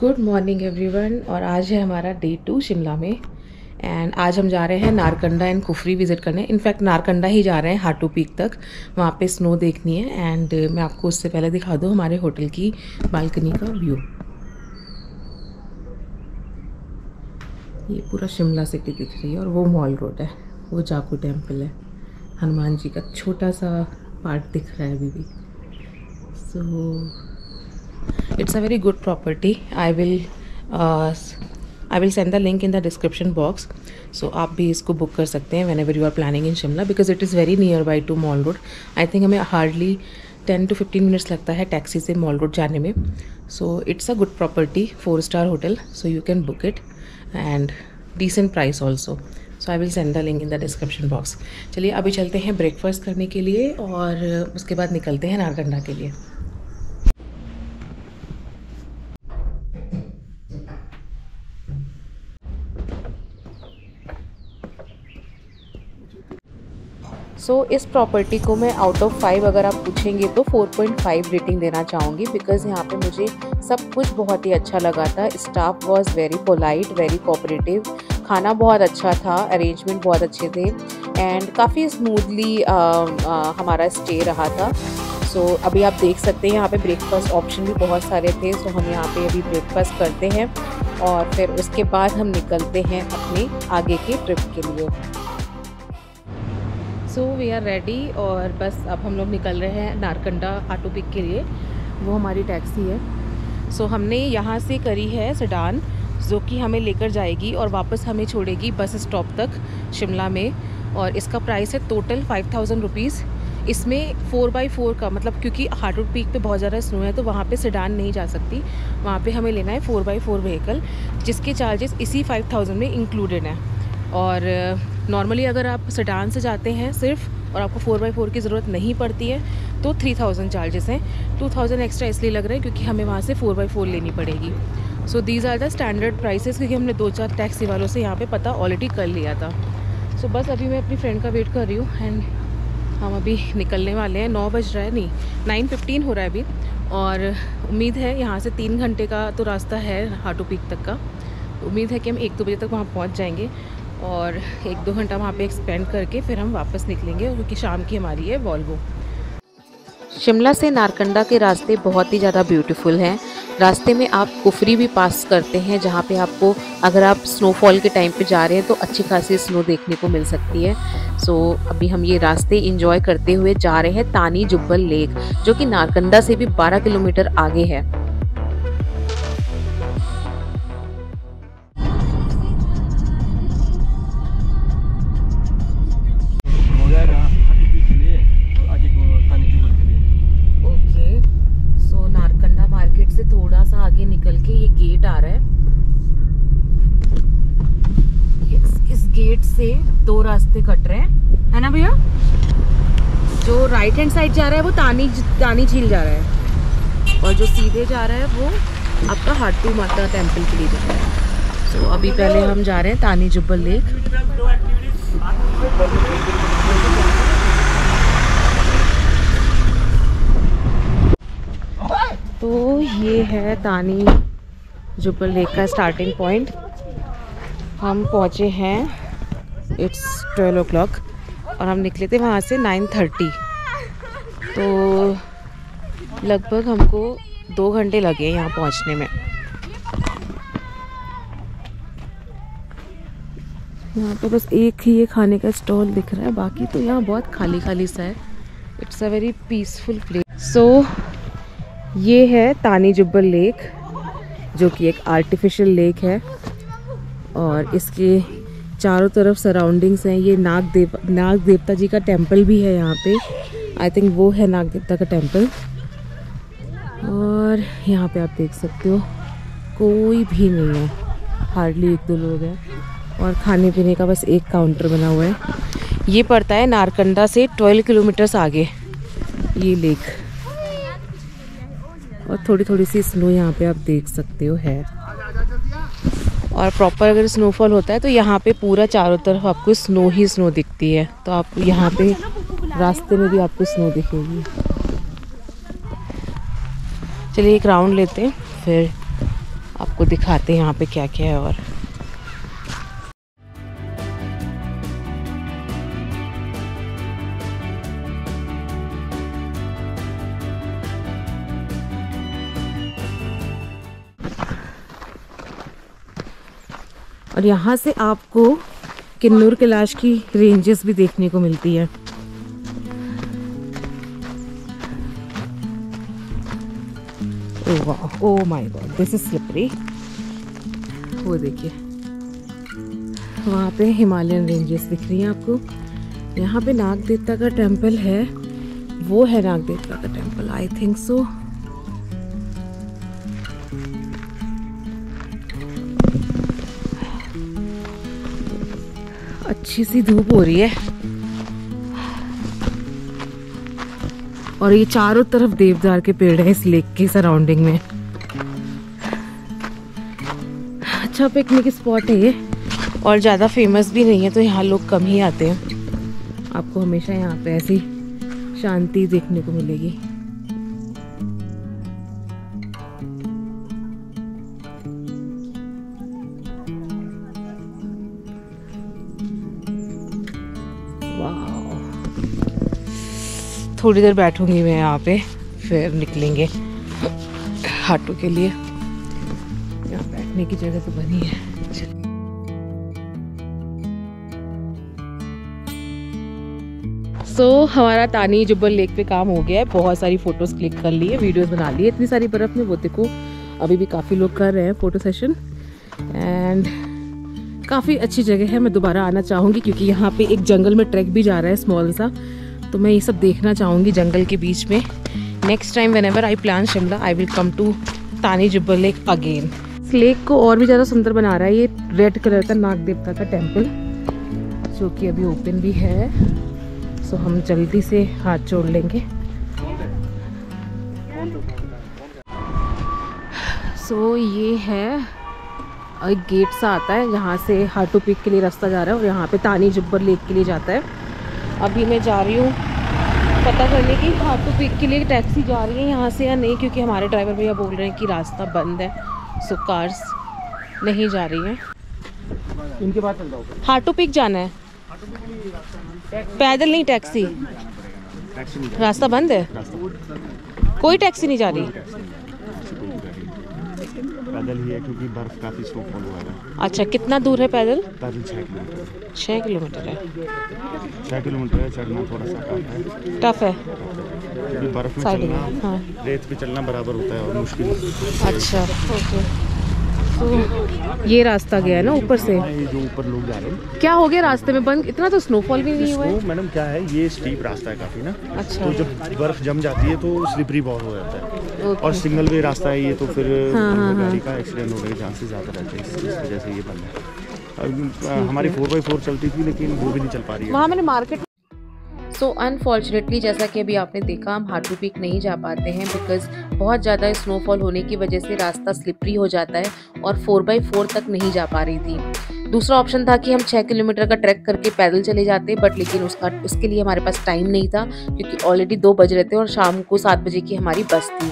Good morning everyone. और आज है हमारा डे 2 शिमला में। एंड आज हम जा रहे हैं नारकंडा एंड कुफरी विज़िट करने। इनफैक्ट नारकंडा ही जा रहे हैं हाटू पीक तक, वहाँ पे स्नो देखनी है। एंड मैं आपको उससे पहले दिखा दूँ हमारे होटल की बालकनी का व्यू। ये पूरा शिमला सिटी दिख रही है और वो मॉल रोड है, वो जाकू टेम्पल है, हनुमान जी का छोटा सा पार्ट दिख रहा है अभी भी। सो it's a very good property. I will send the link in the description box. So आप भी इसको book कर सकते हैं whenever you are planning in Shimla because it is very nearby to Mall Road. I think हमें hardly 10 to 15 minutes लगता है taxi से Mall Road जाने में. So it's a good property, 4-star hotel. So you can book it and decent price also. So I will send the link in the description box. चलिए अभी चलते हैं breakfast करने के लिए और उसके बाद निकलते हैं नारकंडा के लिए। सो इस प्रॉपर्टी को मैं आउट ऑफ 5 अगर आप पूछेंगे तो 4.5 रेटिंग देना चाहूँगी बिकॉज़ यहाँ पे मुझे सब कुछ बहुत ही अच्छा लगा था। Staff was very polite, very cooperative, खाना बहुत अच्छा था, अरेंजमेंट बहुत अच्छे थे एंड काफ़ी स्मूथली हमारा स्टे रहा था। सो अभी आप देख सकते हैं यहाँ पे ब्रेकफास्ट ऑप्शन भी बहुत सारे थे। सो हम यहाँ पे अभी ब्रेकफास्ट करते हैं और फिर उसके बाद हम निकलते हैं अपने आगे के ट्रिप के लिए। सो वी आर रेडी और बस अब हम लोग निकल रहे हैं नारकंडा हाटू पिक के लिए। वो हमारी टैक्सी है। सो हमने यहाँ से करी है सेडान जो कि हमें लेकर जाएगी और वापस हमें छोड़ेगी बस स्टॉप तक शिमला में। और इसका प्राइस है टोटल 5000 रुपीज़। इसमें 4x4 का मतलब क्योंकि हाटू पीक पे बहुत ज़्यादा स्नो है तो वहाँ पे सेडान नहीं जा सकती, वहाँ पे हमें लेना है 4x4 व्हीकल जिसके चार्जेस इसी 5000 में इंक्लूडेड हैं। और नॉर्मली अगर आप सेडान से जाते हैं सिर्फ और आपको 4x4 की ज़रूरत नहीं पड़ती है तो 3000 चार्जेस हैं। 2000 एक्स्ट्रा इसलिए लग रहे हैं क्योंकि हमें वहाँ से 4x4 लेनी पड़ेगी। So these are the standard prices क्योंकि हमने 2-4 टैक्सी वालों से यहाँ पे पता ऑलरेडी कर लिया था। सो बस अभी मैं अपनी फ्रेंड का वेट कर रही हूँ एंड हम अभी निकलने वाले हैं। 9:15 हो रहा है अभी और उम्मीद है यहाँ से 3 घंटे का तो रास्ता है हाटू पीक तक का। उम्मीद है कि हम 1-2 बजे तक वहाँ पहुँच जाएंगे और 1-2 घंटा वहाँ पे एक्सपेंड करके फिर हम वापस निकलेंगे क्योंकि शाम की हमारी है वॉल्वो। शिमला से नारकंडा के रास्ते बहुत ही ज़्यादा ब्यूटीफुल हैं। रास्ते में आप कुफरी भी पास करते हैं जहाँ पे आपको अगर आप स्नोफॉल के टाइम पे जा रहे हैं तो अच्छी खासी स्नो देखने को मिल सकती है। सो अभी हम ये रास्ते इंजॉय करते हुए जा रहे हैं तानी जुब्बल लेक जो कि नारकंडा से भी 12 किलोमीटर आगे है। से 2 रास्ते कट रहे हैं, है ना भैया? जो राइट हैंड साइड जा रहा है वो तानी झील जा रहा है और जो सीधे जा रहा है वो आपका हाटू माता टेम्पल के लिए जा रहा है। तो अभी पहले हम जा रहे हैं तानी जुब्बल लेक। तो ये है तानी जुब्बल लेक का स्टार्टिंग पॉइंट। हम पहुंचे हैं, इट्स 12 o'clock और हम निकले थे वहाँ से 9:30 तो लगभग हमको 2 घंटे लगे यहाँ पहुँचने में। यहाँ पे बस एक ही ये खाने का स्टॉल दिख रहा है, बाकी तो यहाँ बहुत खाली खाली सा है। It's a very peaceful place. So ये है तानी जुब्बल लेक जो कि एक आर्टिफिशियल लेक है और इसके चारों तरफ सराउंडिंग्स हैं। ये नाग देवता जी का टेम्पल भी है यहाँ पे। आई थिंक वो है नाग देवता का टेम्पल। और यहाँ पे आप देख सकते हो कोई भी नहीं है, हार्डली 1-2 लोग हैं और खाने पीने का बस एक काउंटर बना हुआ है। ये पड़ता है नारकंडा से 12 किलोमीटर्स आगे ये लेक। और थोड़ी सी स्नो यहाँ पे आप देख सकते हो है और प्रॉपर अगर स्नोफॉल होता है तो यहाँ पे पूरा चारों तरफ आपको स्नो ही स्नो दिखती है। तो आप यहाँ पे रास्ते में भी आपको स्नो दिखेगी। चलिए एक राउंड लेते हैं फिर आपको दिखाते हैं यहाँ पे क्या क्या है। और यहाँ से आपको किन्नौर कैलाश की रेंजेस भी देखने को मिलती है। Oh my God, this is slippery. वो देखिए वहाँ पे हिमालयन रेंजेस दिख रही हैं आपको। यहाँ पे नाग देवता का टेंपल है, वो है नाग देवता का टेंपल, आई थिंक सो। अच्छी सी धूप हो रही है और ये चारों तरफ देवदार के पेड़ हैं इस लेक के सराउंडिंग में। अच्छा पिकनिक स्पॉट है ये और ज़्यादा फेमस भी नहीं है, तो यहाँ लोग कम ही आते हैं। आपको हमेशा यहाँ पे ऐसी शांति देखने को मिलेगी। थोड़ी देर बैठूंगी मैं यहाँ पे, फिर निकलेंगे हाटू के लिए। यहाँ बैठने की जगह तो बनी है। सो हमारा तानी जुब्बल लेक पे काम हो गया है, बहुत सारी फोटोज क्लिक कर लिए, वीडियोस बना लिए। इतनी सारी बर्फ में वो देखो अभी भी काफ़ी लोग कर रहे हैं फोटो सेशन। एंड काफ़ी अच्छी जगह है, मैं दोबारा आना चाहूँगी क्योंकि यहाँ पे एक जंगल में ट्रैक भी जा रहा है स्मॉल सा, तो मैं ये सब देखना चाहूँगी जंगल के बीच में। Next time whenever I plan Shimla, I will come to Tani Jubbal lake again. इस लेक को और भी ज़्यादा सुंदर बना रहा है ये रेड कलर का नाग देवता का टेम्पल, जो कि अभी ओपन भी है। सो हम जल्दी से हाथ जोड़ लेंगे। सो ये है एक गेट सा आता है, यहाँ से हाटू पीक के लिए रास्ता जा रहा है और यहाँ पे तानी जुब्बल लेक के लिए जाता है। अभी मैं जा रही हूँ पता करने की हाटू पीक के लिए टैक्सी जा रही है यहाँ से या नहीं, क्योंकि हमारे ड्राइवर भैया बोल रहे हैं कि रास्ता बंद है, सो कार्स नहीं जा रही हैं। इनके बाद हाटू पीक जाना है पैदल, नहीं टैक्सी। रास्ता बंद है, कोई टैक्सी नहीं जा रही, पैदल ही है क्योंकि बर्फ काफी स्टॉक हुआ है। अच्छा कितना दूर है पैदल? 6 किलोमीटर है। 6 किलोमीटर है, चढ़ना थोड़ा सा टफ है, बर्फ में चलना, हाँ। रेत पे चलना बराबर होता है और मुश्किल। अच्छा ओके, तो ये रास्ता गया है ना ऊपर से, जो ऊपर लोग जा रहे हैं। क्या हो गया रास्ते में बंद? इतना तो स्नोफॉल भी नहीं हुआ है मैडम। क्या है ये स्टीप रास्ता है काफी ना, अच्छा, तो जब बर्फ जम जाती है तो स्लिपरी बहुत हो जाता है। Okay. और सिंगल वे रास्ता है ये, तो फिर गाड़ी का एक्सीडेंट होने के चांसेस ज़्यादा रहते हैं, इस वजह से ये बंद है। अब हमारी 4x4 चलती थी लेकिन वो भी नहीं चल पा रही है वहाँ मैंने मार्केट। सो अनफॉर्चुनेटली जैसा कि अभी आपने देखा हम हाटू पीक नहीं जा पाते हैं बिकॉज़ बहुत ज़्यादा स्नोफॉल होने की वजह से रास्ता स्लिपरी हो जाता है और 4x4 तक नहीं जा पा रही थी। दूसरा ऑप्शन था कि हम 6 किलोमीटर का ट्रैक करके पैदल चले जाते, बट लेकिन उसके लिए हमारे पास टाइम नहीं था क्योंकि ऑलरेडी 2 बज रहे थे और शाम को 7 बजे की हमारी बस थी।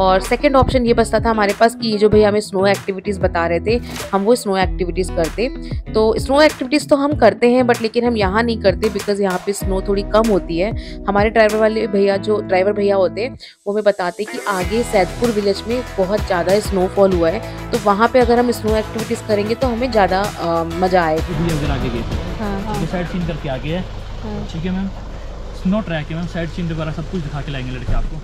और सेकंड ऑप्शन ये बचता था हमारे पास कि ये जो भैया हमें स्नो एक्टिविटीज़ बता रहे थे हम वो स्नो एक्टिविटीज़ करते। तो स्नो एक्टिविटीज़ तो हम करते हैं बट लेकिन हम यहाँ नहीं करते बिकॉज़ यहाँ पे स्नो थोड़ी कम होती है। हमारे ड्राइवर भैया होते हैं वो हमें बताते कि आगे सैदपुर विलेज में बहुत ज़्यादा स्नोफॉल हुआ है, तो वहाँ पर अगर हम स्नो एक्टिविटीज़ करेंगे तो हमें ज़्यादा मज़ा आएगा। स्नो ट्रैक है मैम, साइड सीन दोबारा सब कुछ दिखा के लाएंगे लड़के आपको।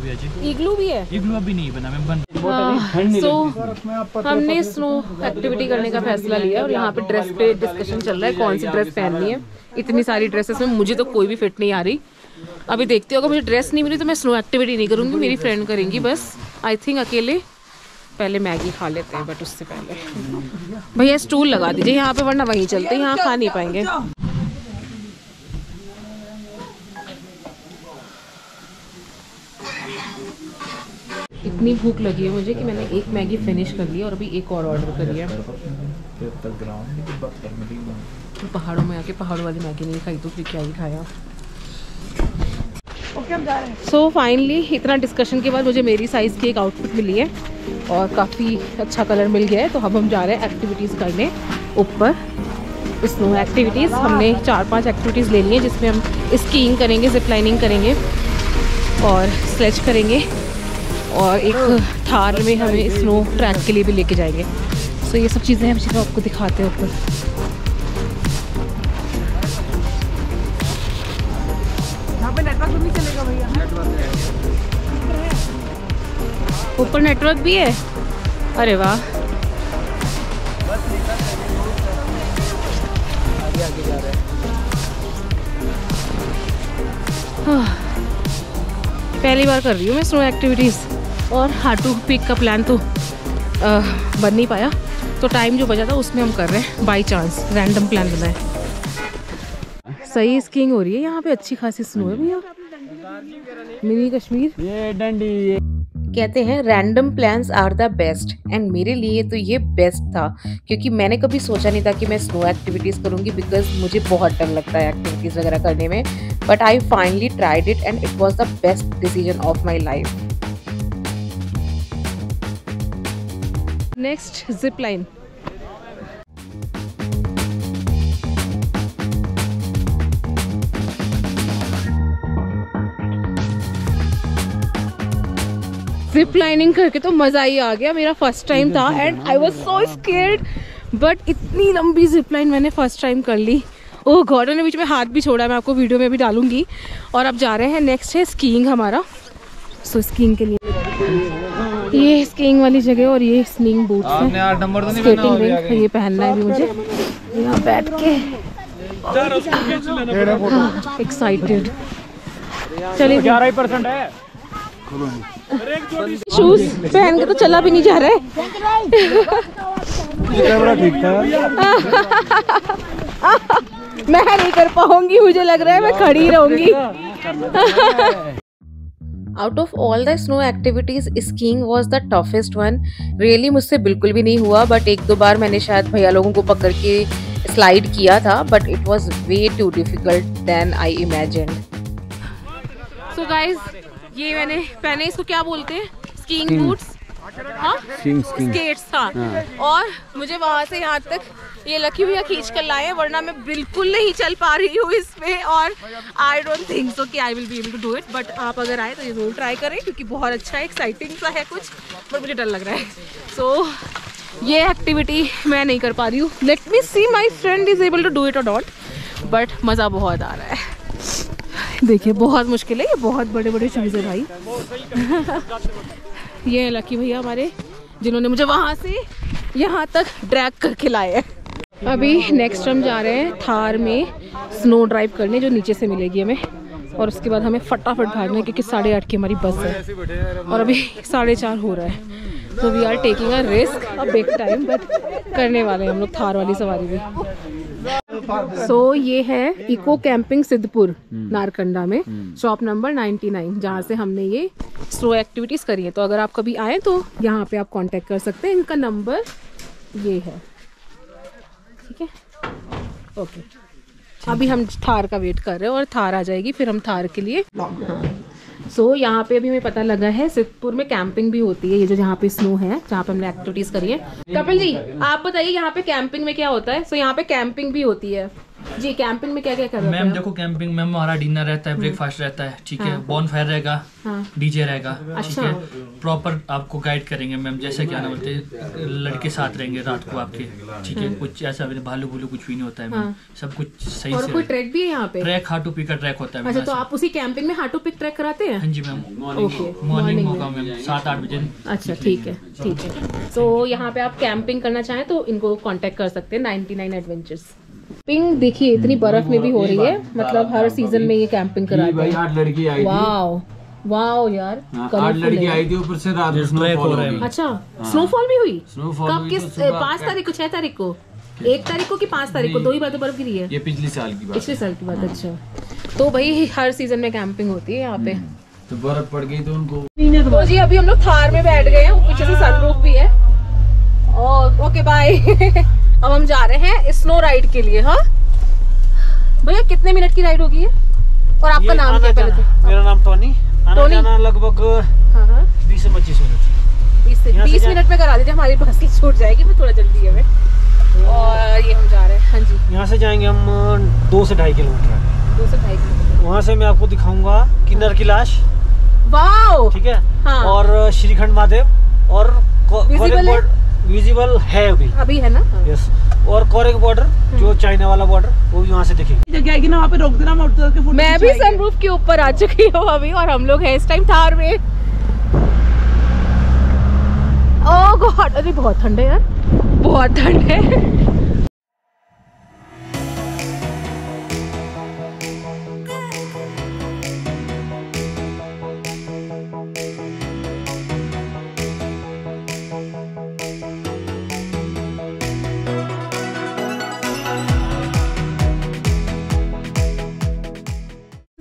भैया जी इग्लू भी है, इग्लू अभी नहीं बना मैम, बंद। सो हमने स्नो एक्टिविटी करने का फैसला लिया और यहाँ पे ड्रेस पे डिस्कशन चल रहा है कौन सी ड्रेस पहननी है। इतनी सारी ड्रेसेस में मुझे तो कोई भी फिट नहीं आ रही। अभी देखते हो, अगर मुझे ड्रेस नहीं मिली तो मैं स्नो एक्टिविटी नहीं करूँगी, मेरी फ्रेंड करेंगी बस, आई थिंक अकेले। पहले मैगी खा लेते हैं बट उससे पहले भैया स्टूल लगा दीजिए यहाँ पे, वरना वहीं चलते हैं, यहाँ खा नहीं पाएंगे। इतनी भूख लगी है मुझे कि मैंने एक मैगी फिनिश कर ली और अभी एक और ऑर्डर कर लिया। तो पहाड़ों में आके पहाड़ों वाली मैगी नहीं खाई तो फिर क्या ही खाया। सो फाइनली इतना डिस्कशन के बाद मुझे मेरी साइज़ की एक आउटफिट मिली है। और काफ़ी अच्छा कलर मिल गया है। तो अब हम जा रहे हैं एक्टिविटीज़ करने ऊपर, स्नो एक्टिविटीज़। हमने 4-5 एक्टिविटीज़ ले ली हैं जिसमें हम स्कीइंग करेंगे, जिप लाइनिंग करेंगे और स्लेज करेंगे, और एक थार में हमें स्नो ट्रैक के लिए भी लेके जाएंगे। सो ये सब चीज़ें हम सिर्फ आपको दिखाते हैं ऊपर। ऊपर नेटवर्क भी है, अरे वाह। पहली बार कर रही हूँ मैं स्नो एक्टिविटीज़, और हाटू पीक का प्लान तो बन नहीं पाया, तो टाइम जो बचा था उसमें हम कर रहे हैं बाय चांस, रैंडम प्लान बना है। सही स्कीइंग हो रही है यहाँ पे, अच्छी खासी स्नो है भैया, मिनी कश्मीर। ये डंडी कहते हैं random plans are the best, and मेरे लिए तो ये बेस्ट था क्योंकि मैंने कभी सोचा नहीं था कि मैं स्नो एक्टिविटीज़ करूँगी, बिकॉज मुझे बहुत डर लगता है एक्टिविटीज़ वगैरह करने में, but I finally tried it and it was the best decision of my life. Next zip line. Zip lining करके तो मज़ा ही आ गया, मेरा फर्स्ट टाइम था and I was so scared, but इतनी लंबी जिप लाइन मैंने फर्स्ट टाइम कर ली। ओह गॉड, ने बीच में हाथ भी छोड़ा, मैं आपको वीडियो में भी डालूंगी। और अब जा रहे हैं, नेक्स्ट है स्कीइंग हमारा। सो स्कीइंग के लिए ये स्कीइंग वाली जगह, और ये स्कीइंग बूट्स हैं, स्केटिंग रिंग, ये पहनना है भी मुझे यहाँ बैठ के। एक्साइटेड, चलिए 11% है। शूज पहन के तो चला भी नहीं जा रहा है। ठीक था। मैं नहीं कर पाऊंगी, मुझे लग रहा है मैं खड़ी रहूंगी। Out of all the snow activities skiing was the toughest one. Really मुझसे बिल्कुल भी नहीं हुआ, बट 1-2 बार मैंने शायद भैया लोगों को पकड़ के स्लाइड किया था, but it was way too difficult than I imagine. So guys, ये मैंने पहने, इसको क्या बोलते हैं, स्कीइंग बूट्स, स्केट्स था। और मुझे वहाँ से यहाँ तक ये लकी भैया खींच कर लाए, वरना मैं बिल्कुल नहीं चल पा रही हूँ इसमें, और आई डोंट थिंक सो कि I will be able to do it, but आप अगर आए तो जरूर ट्राई करें क्योंकि बहुत अच्छा है, एक्साइटिंग सा है कुछ, बट मुझे डर लग रहा है। सो ये एक्टिविटी मैं नहीं कर पा रही हूँ, let me see my friend is able to do it और नॉट, बट मज़ा बहुत आ रहा है। देखिए बहुत मुश्किल है, ये बहुत बड़े बड़े चीज़ है भाई। ये लकी भैया हमारे, जिन्होंने मुझे वहाँ से यहाँ तक ड्रैग करके लाया है। अभी नेक्स्ट हम जा रहे हैं थार में स्नो ड्राइव करने, जो नीचे से मिलेगी हमें, और उसके बाद हमें फटाफट भागना है क्योंकि 8:30 की हमारी बस है, और अभी 4:30 हो रहा है। तो we are taking a risk, a big time, but करने वाले हैं हम लोग थार वाली सवारी भी। सो ये है इको कैंपिंग सिद्धपुर नारकंडा में, शॉप नंबर 99, जहाँ से हमने ये स्नो एक्टिविटीज़ करी है। तो अगर आप कभी आए तो यहाँ पे आप कांटेक्ट कर सकते हैं, इनका नंबर ये है, ठीक है। ओके, अभी हम थार का वेट कर रहे हैं और थार आ जाएगी, फिर हम थार के लिए। सो यहाँ पे अभी हमें पता लगा है सिद्धपुर में कैंपिंग भी होती है, ये जो जहाँ पे स्नो है, जहाँ पे हमने एक्टिविटीज करी है। कपिल जी आप बताइए यहाँ पे कैंपिंग में क्या होता है। सो यहाँ पे कैंपिंग भी होती है जी, कैंपिंग में क्या क्या कर रहे हैं मैम? देखो कैंपिंग में हमारा डिनर रहता है, ब्रेकफास्ट रहता है, ठीक है, बॉनफायर रहेगा, डीजे रहेगा, ठीक है, प्रॉपर आपको गाइड करेंगे मैम, जैसे क्या ना बोलते हैं, लड़के साथ रहेंगे रात को आपके, ठीक है, कुछ ऐसा भालू भूलू कुछ भी नहीं होता है मैम, सब कुछ सही से। और कोई ट्रैक भी है यहाँ पे, ट्रैक हाटू पीक का ट्रैक होता है। तो आप उसी कैंपिंग में हाटू पीक ट्रैक कराते हैं? हाँ जी मैम, मॉर्निंग होगा मैम 7-8 बजे। अच्छा ठीक है, ठीक है। तो यहाँ पे आप कैंपिंग करना चाहें तो इनको कॉन्टेक्ट कर सकते हैं, 99 एडवेंचर्स। कैंपिंग देखिए इतनी बर्फ में भी हो रही है, मतलब हर सीजन में ये कैंपिंग कराते हैं। 8 लड़की आई थी, वाओ वाओ यार, 8 लड़की आई थी, ऊपर से रात में स्नोफॉल हो रहा है। अच्छा स्नोफॉल भी हुई, कब, किस 5 तारीख को, 6 तारीख को, 1 तारीख को कि 5 तारीख को? 2 ही बातें बर्फ गिरी है, ये पिछले साल की बात। अच्छा, तो भाई हर सीजन में कैंपिंग होती है यहाँ पे, तो बर्फ पड़ गई तो उनको। जी अभी हम लोग थार में बैठ गए हैं, पीछे से सनरूफ भी है। ओके बाय, अब हम जा रहे हैं स्नो राइड के लिए। हाँ भैया कितने मिनट की राइड होगी ये, और आपका नाम क्या? मेरा नाम टोनी, लगभग 20 से 25 मिनट। 20 मिनट में करा दीजिए, हमारी बस की छूट जाएगी फिर थोड़ा जल्दी है। और ये हम जा रहे हैं, हाँ जी, यहाँ से जाएंगे हम 2 से 2.5 किलोमीटर, 2 से 2.5 किलोमीटर। वहाँ से मैं आपको दिखाऊंगा किन्नर कैलाश, वाओ, ठीक है, हाँ। और श्रीखंड महादेव और विजिबल है अभी है ना, यस। और कोरेक बॉर्डर जो चाइना वाला बॉर्डर वो भी वहाँ से दिखेगी। जगह है ना वहाँ पे, रोक देना। मैं भी सनरूफ के ऊपर आ चुकी हूँ अभी और हम लोग हैं इस टाइम थार में। ओह गॉड, अरे बहुत ठंड है यार, बहुत ठंड है।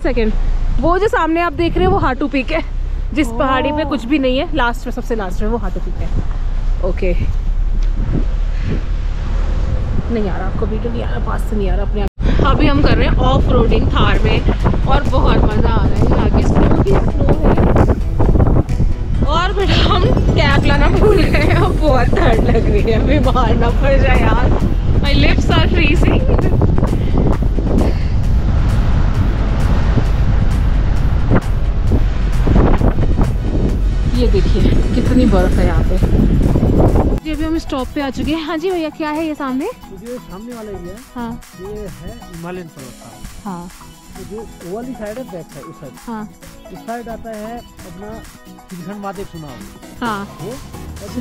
सेकेंड, वो जो सामने आप देख रहे हैं वो हाटू पीक है, जिस पहाड़ी पे कुछ भी नहीं है, लास्ट में, सबसे लास्ट में वो हाटू पीक है। ओके, नहीं आ रहा आपको, वीडियो नहीं आ रहा, पास से नहीं आ रहा अपने आप। अभी हम कर रहे हैं ऑफ रोडिंग थार में और बहुत मज़ा आ रहा है। यहाँ की स्नो है और बेटा हम कैब लाना भूल गए हैं, बहुत ठंड लग रही है, बीमार ना पड़ जाए यार। My lips are freezing. ये देखिए कितनी बर्फ है यहाँ पे। जी अभी हम स्टॉप पे आ चुके हैं। हाँ जी भैया, क्या है ये सामने? ये सामने वाला ही है, हाँ। ये है हिमालयन पर्वत, हाँ। जो वाली साइड है, बैक साइड, उस साइड, हाँ। इस साइड आता है अपना श्रीखंड महादेव, सुना होगा, हाँ। वो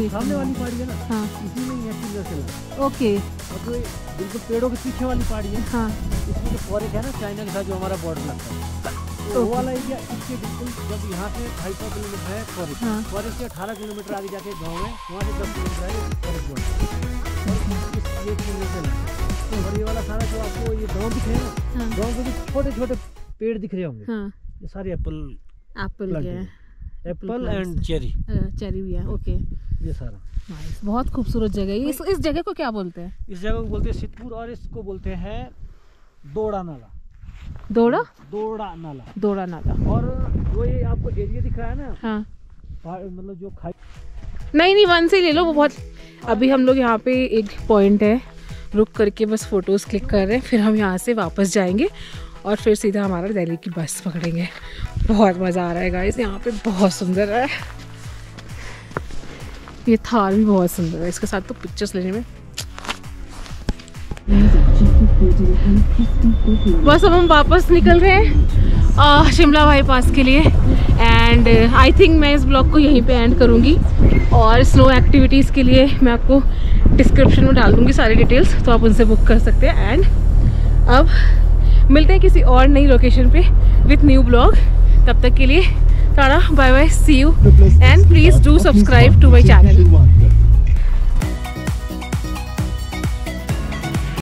सामने वाली पहाड़ी है ना, हाँ। इसी में यहाँ किन्नर कैलाश, ओके। और जो बिल्कुल पेड़ों के पीछे वाली पहाड़ी है, हाँ, इसमें जो फॉरेस्ट है ना चाइना के साथ जो हमारा बॉर्डर लगता है, तो वो वाला एरिया इसके बिल्कुल, जब यहाँ से 250 किलोमीटर है फॉरेस्ट, फॉरेस्ट से 18 किलोमीटर आगे जाके गाँव है, वहाँ से 10 किलोमीटर है फॉरेस्ट बॉर्डर। और ये वाला सारा जो आपको ये गाँव दिख रहे हैं, गाँव के जो छोटे छोटे पेड़ दिख रहे होंगे, ये सारे एप्पल एंड चेरी भी है, ओके। ये सारा बहुत खूबसूरत जगह है। इस जगह को क्या बोलते हैं? इस जगह को बोलते हैं सिद्धपुर और इसको बोलते हैं दौड़ा नाला। दौड़ा नाला। और जो ये आपको एरिया दिख रहा है ना, हाँ, मतलब जो खाई, नहीं वन से ले लो वो बहुत। अभी हम लोग यहाँ पे एक पॉइंट है, रुक करके बस फोटोज़ क्लिक कर रहे हैं, फिर हम यहाँ से वापस जाएंगे और फिर सीधा हमारा दिल्ली की बस पकड़ेंगे। बहुत मज़ा आ रहा है गाइस, यहाँ पे बहुत सुंदर है। ये थार भी बहुत सुंदर है, इसके साथ तो पिक्चर्स लेने में। बस अब हम वापस निकल रहे हैं शिमला बाईपास के लिए एंड आई थिंक मैं इस ब्लॉग को यहीं पे एंड करूँगी। और स्नो एक्टिविटीज़ के लिए मैं आपको डिस्क्रिप्शन में डाल दूँगी सारी डिटेल्स, तो आप उनसे बुक कर सकते हैं। एंड अब मिलते हैं किसी और नई लोकेशन पे विथ न्यू ब्लॉग, तब तक के लिए Tata, bye bye, see you, and please do subscribe to my channel.